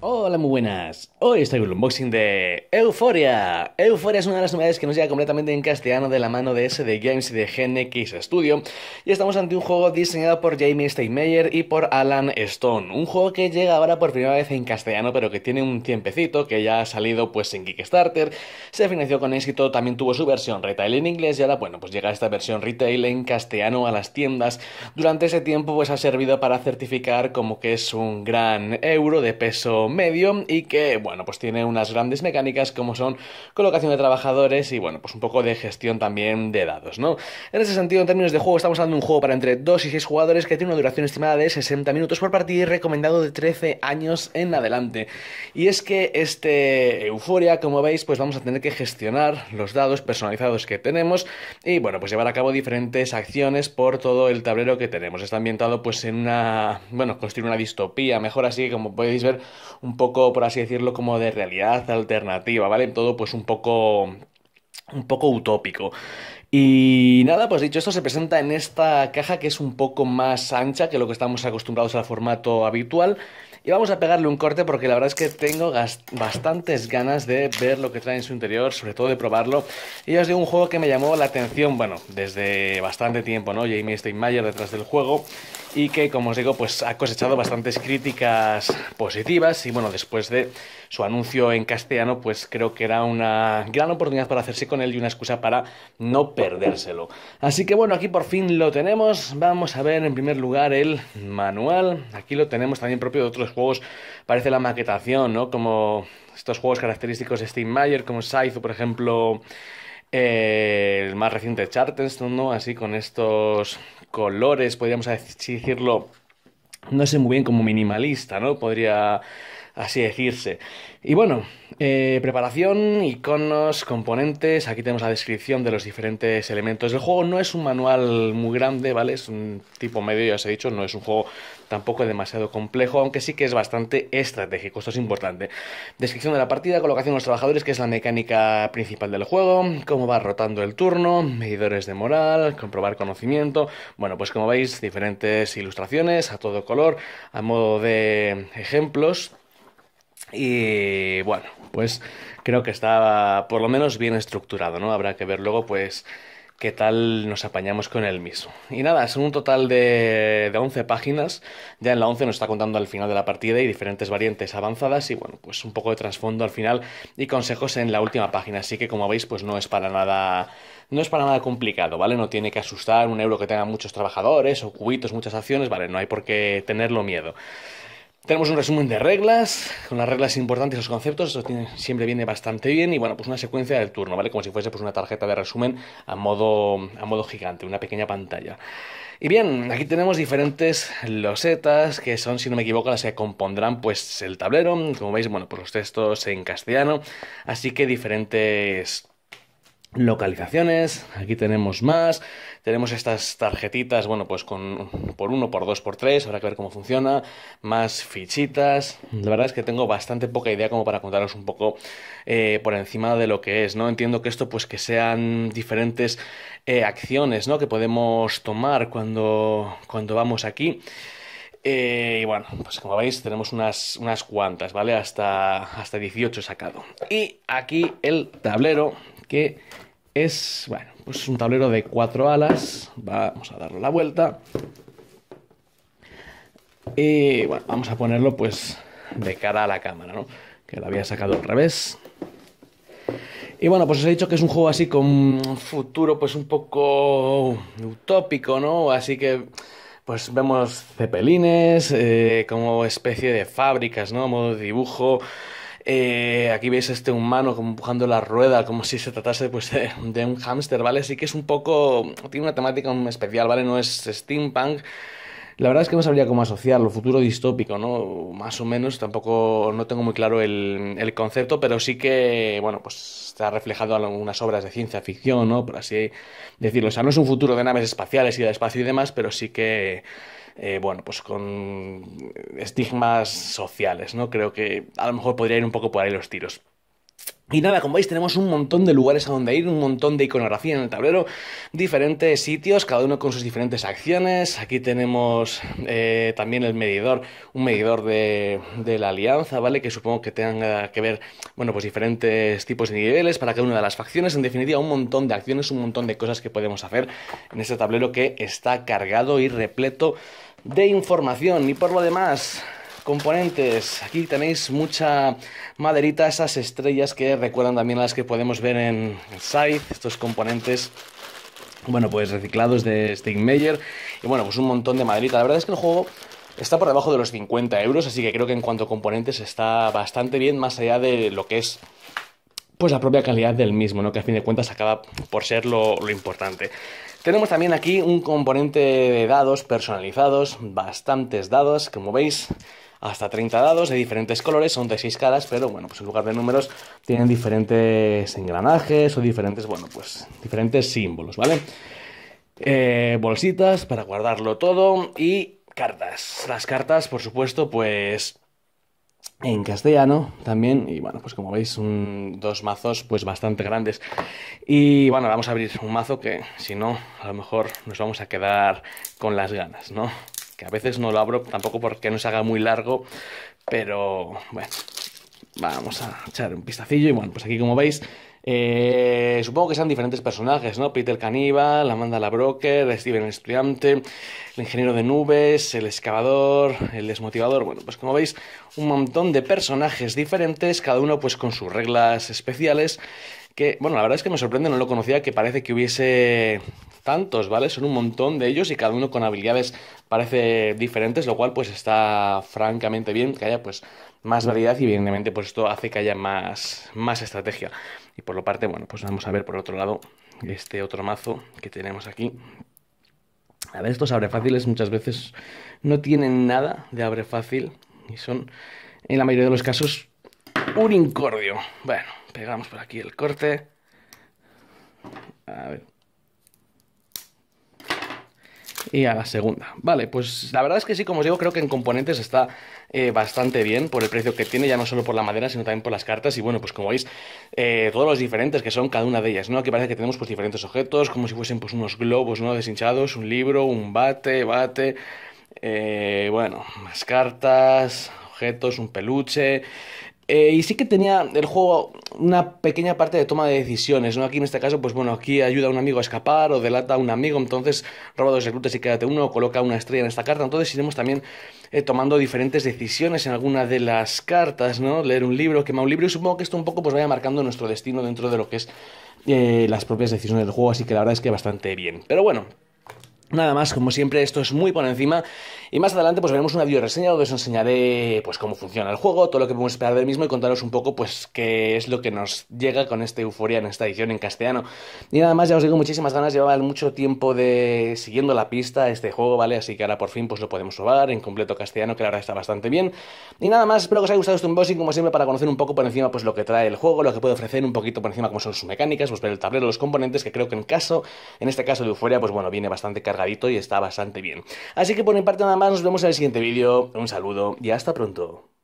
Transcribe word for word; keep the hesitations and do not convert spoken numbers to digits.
Hola, muy buenas. Hoy estoy con el unboxing de Euphoria. Euphoria es una de las novedades que nos llega completamente en castellano de la mano de S D Games y de G N X Studio. Y estamos ante un juego diseñado por Jamey Stegmaier y por Alan Stone. Un juego que llega ahora por primera vez en castellano, pero que tiene un tiempecito, que ya ha salido pues en Kickstarter, se financió con éxito, también tuvo su versión retail en inglés y ahora, bueno, pues llega esta versión retail en castellano a las tiendas. Durante ese tiempo pues ha servido para certificar como que es un gran euro de peso medio y que, bueno, pues tiene unas grandes mecánicas como son colocación de trabajadores y, bueno, pues un poco de gestión también de dados, ¿no? En ese sentido, en términos de juego, estamos hablando de un juego para entre dos y seis jugadores que tiene una duración estimada de sesenta minutos por partida y recomendado de trece años en adelante. Y es que este Euphoria, como veis, pues vamos a tener que gestionar los dados personalizados que tenemos y, bueno, pues llevar a cabo diferentes acciones por todo el tablero que tenemos. Está ambientado, pues, en una... bueno, construir una distopía, mejor así, como podéis ver, un poco, por así decirlo, como de realidad alternativa, ¿vale? Todo pues un poco... un poco utópico. Y nada, pues dicho esto, se presenta en esta caja que es un poco más ancha que lo que estamos acostumbrados al formato habitual. Y vamos a pegarle un corte porque la verdad es que tengo bastantes ganas de ver lo que trae en su interior, sobre todo de probarlo. Y ya os digo, un juego que me llamó la atención, bueno, desde bastante tiempo, ¿no? Jamey Stegmaier detrás del juego. Y que, como os digo, pues ha cosechado bastantes críticas positivas. Y bueno, después de su anuncio en castellano, pues creo que era una gran oportunidad para hacerse con él y una excusa para no perdérselo. Así que bueno, aquí por fin lo tenemos. Vamos a ver en primer lugar el manual. Aquí lo tenemos también propio de otros juegos. Parece la maquetación, ¿no? Como estos juegos característicos de Stegmaier, como Scythe, por ejemplo... Eh, el más reciente Charterstone, ¿no? Así con estos colores, podríamos decirlo, no sé muy bien, como minimalista, ¿no? Podría así decirse. Y bueno, eh, preparación, iconos, componentes. Aquí tenemos la descripción de los diferentes elementos del juego. No es un manual muy grande, ¿vale? Es un tipo medio, ya os he dicho. No es un juego tampoco demasiado complejo, aunque sí que es bastante estratégico. Esto es importante. Descripción de la partida, colocación de los trabajadores, que es la mecánica principal del juego. Cómo va rotando el turno, medidores de moral, comprobar conocimiento. Bueno, pues como veis, diferentes ilustraciones a todo color, a modo de ejemplos. Y bueno, pues creo que está por lo menos bien estructurado, ¿no? Habrá que ver luego, pues, qué tal nos apañamos con el mismo. Y nada, son un total de, de once páginas. Ya en la once nos está contando al final de la partida y diferentes variantes avanzadas y, bueno, pues un poco de trasfondo al final y consejos en la última página. Así que, como veis, pues no es para nada, no es para nada complicado, ¿vale? No tiene que asustar un euro que tenga muchos trabajadores o cubitos, muchas acciones, ¿vale? No hay por qué tenerlo miedo. Tenemos un resumen de reglas, con las reglas importantes y los conceptos, eso tiene, siempre viene bastante bien, y bueno, pues una secuencia del turno, ¿vale? Como si fuese pues una tarjeta de resumen a modo, a modo gigante, una pequeña pantalla. Y bien, aquí tenemos diferentes losetas, que son, si no me equivoco, las que compondrán pues el tablero, como veis, bueno, pues los textos en castellano, así que diferentes... localizaciones. Aquí tenemos más, tenemos estas tarjetitas, bueno, pues con por uno, por dos, por tres, habrá que ver cómo funciona, más fichitas. La verdad es que tengo bastante poca idea como para contaros un poco eh, por encima de lo que es, ¿no? Entiendo que esto pues que sean diferentes eh, acciones, ¿no? Que podemos tomar cuando, cuando vamos aquí. Eh, y bueno, pues como veis tenemos unas, unas cuantas, ¿vale? Hasta, hasta dieciocho he sacado. Y aquí el tablero, que es, bueno, pues un tablero de cuatro alas. Vamos a darle la vuelta. Y bueno, vamos a ponerlo pues de cara a la cámara, ¿no? Que lo había sacado al revés. Y bueno, pues os he dicho que es un juego así con un futuro pues un poco utópico, ¿no? Así que... pues vemos cepelines, eh, como especie de fábricas, ¿no? Modo de dibujo. Eh, aquí veis a este humano como empujando la rueda, como si se tratase pues, de, de un hámster, ¿vale? Así que es un poco... tiene una temática especial, ¿vale? No es steampunk. La verdad es que no sabría cómo asociarlo, futuro distópico, ¿no? Más o menos, tampoco no tengo muy claro el, el concepto, pero sí que, bueno, pues está reflejado en algunas obras de ciencia ficción, ¿no? Por así decirlo. O sea, no es un futuro de naves espaciales y de espacio y demás, pero sí que, eh, bueno, pues con estigmas sociales, ¿no? Creo que a lo mejor podría ir un poco por ahí los tiros. Y nada, como veis tenemos un montón de lugares a donde ir, un montón de iconografía en el tablero, diferentes sitios, cada uno con sus diferentes acciones. Aquí tenemos eh, también el medidor, un medidor de, de la alianza, ¿vale? Que supongo que tenga que ver, bueno, pues diferentes tipos de niveles para cada una de las facciones. En definitiva, un montón de acciones, un montón de cosas que podemos hacer en este tablero que está cargado y repleto de información. Y por lo demás, componentes, aquí tenéis mucha maderita, esas estrellas que recuerdan también a las que podemos ver en Scythe, estos componentes, bueno, pues reciclados de Stegmaier, y bueno, pues un montón de maderita. La verdad es que el juego está por debajo de los cincuenta euros, así que creo que en cuanto a componentes está bastante bien, más allá de lo que es pues la propia calidad del mismo, ¿no? Que a fin de cuentas acaba por ser lo, lo importante. Tenemos también aquí un componente de dados personalizados, bastantes dados, como veis, hasta treinta dados de diferentes colores, son de seis caras, pero bueno, pues en lugar de números tienen diferentes engranajes o diferentes, bueno, pues diferentes símbolos, ¿vale? Eh, bolsitas para guardarlo todo y cartas. Las cartas, por supuesto, pues en castellano también, y bueno, pues como veis, un, dos mazos pues bastante grandes. Y bueno, vamos a abrir un mazo que si no, a lo mejor nos vamos a quedar con las ganas, ¿no? Que a veces no lo abro tampoco porque no se haga muy largo, pero bueno, vamos a echar un vistacillo. Y bueno, pues aquí como veis, eh, supongo que sean diferentes personajes, ¿no? Peter Caníbal, Amanda la Broker, Steven el estudiante, el ingeniero de nubes, el excavador, el desmotivador. Bueno, pues como veis, un montón de personajes diferentes, cada uno pues con sus reglas especiales, que, bueno, la verdad es que me sorprende, no lo conocía, que parece que hubiese tantos, ¿vale? Son un montón de ellos y cada uno con habilidades parece diferentes, lo cual pues está francamente bien, que haya pues más variedad y evidentemente pues esto hace que haya más, más estrategia. Y por la parte, bueno, pues vamos a ver por otro lado este otro mazo que tenemos aquí. A ver, estos abre fáciles muchas veces no tienen nada de abre fácil y son, en la mayoría de los casos, un incordio. Bueno, pegamos por aquí el corte. A ver. Y a la segunda. Vale, pues la verdad es que sí, como os digo, creo que en componentes está eh, bastante bien por el precio que tiene, ya no solo por la madera, sino también por las cartas. Y bueno, pues como veis, eh, todos los diferentes que son cada una de ellas, ¿no? Aquí parece que tenemos pues diferentes objetos, como si fuesen pues unos globos, ¿no? Deshinchados, un libro, un bate, bate, eh, bueno, más cartas, objetos, un peluche. Eh, y sí que tenía el juego una pequeña parte de toma de decisiones, ¿no? Aquí en este caso, pues bueno, aquí ayuda a un amigo a escapar o delata a un amigo, entonces roba dos reclutas y quédate uno, o coloca una estrella en esta carta. Entonces iremos también eh, tomando diferentes decisiones en alguna de las cartas, ¿no? Leer un libro, quemar un libro, y supongo que esto un poco pues vaya marcando nuestro destino dentro de lo que es eh, las propias decisiones del juego, así que la verdad es que bastante bien. Pero bueno, nada más, como siempre, esto es muy por encima y más adelante pues veremos una videoreseña donde os enseñaré pues cómo funciona el juego, todo lo que podemos esperar del mismo y contaros un poco pues qué es lo que nos llega con este Euphoria en esta edición en castellano. Y nada más, ya os digo, muchísimas ganas, llevaba mucho tiempo de siguiendo la pista a este juego, ¿vale? Así que ahora por fin pues lo podemos probar en completo castellano, que la verdad está bastante bien. Y nada más, espero que os haya gustado este unboxing, como siempre, para conocer un poco por encima pues lo que trae el juego, lo que puede ofrecer, un poquito por encima cómo son sus mecánicas, pues ver el tablero, los componentes, que creo que en caso, en este caso de Euphoria, pues bueno, viene bastante cargado y está bastante bien. Así que por mi parte nada más, nos vemos en el siguiente vídeo. Un saludo y hasta pronto.